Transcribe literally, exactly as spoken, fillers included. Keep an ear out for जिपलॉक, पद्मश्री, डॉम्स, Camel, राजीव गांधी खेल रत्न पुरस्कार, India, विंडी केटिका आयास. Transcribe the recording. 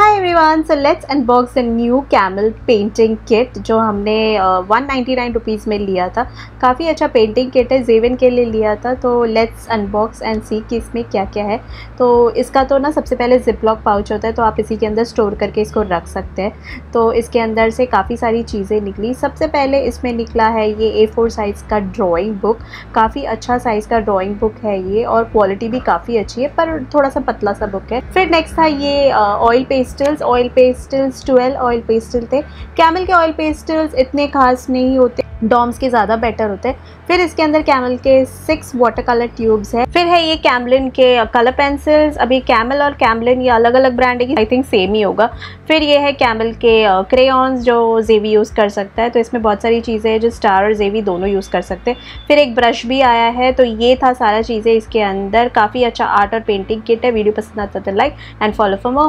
Hi everyone, so let's unbox a new Camel painting kit जो हमने one ninety nine rupees में लिया था। काफ़ी अच्छा पेंटिंग किट है, जेवन के लिए लिया था। तो लेट्स अनबॉक्स एंड सी कि इसमें क्या क्या है। तो इसका तो ना सबसे पहले जिपलॉक पाउच होता है, तो आप इसी के अंदर स्टोर करके इसको रख सकते हैं। तो इसके अंदर से काफ़ी सारी चीज़ें निकली। सबसे पहले इसमें निकला है ये ए फोर साइज़ का ड्राॅइंग बुक। काफ़ी अच्छा साइज़ का ड्राॅइंग बुक है ये, और क्वालिटी भी काफ़ी अच्छी है, पर थोड़ा सा पतला सा बुक है। फिर नेक्स्ट था ये oil paste pastels oil pastels twelve oil pastel थे। कैमल के ऑयल पेस्टल्स इतने खास नहीं होते, डॉम्स के ज़्यादा बेटर होते हैं। फिर इसके अंदर कैमल के सिक्स वाटर कलर ट्यूब्स है। फिर है ये कैमलिन के कलर पेंसिल्स। अभी कैमल और कैमलिन ये अलग अलग ब्रांड की, आई थिंक सेम ही होगा। फिर ये है कैमल के क्रेयॉन्स जो जेवी यूज़ कर सकता है। तो इसमें बहुत सारी चीज़ें हैं जो स्टार और जेवी दोनों यूज़ कर सकते हैं। फिर एक ब्रश भी आया है। तो ये था सारा चीज़ें इसके अंदर। काफ़ी अच्छा आर्ट और पेंटिंग किट है। वीडियो पसंद आता तो like and follow for more.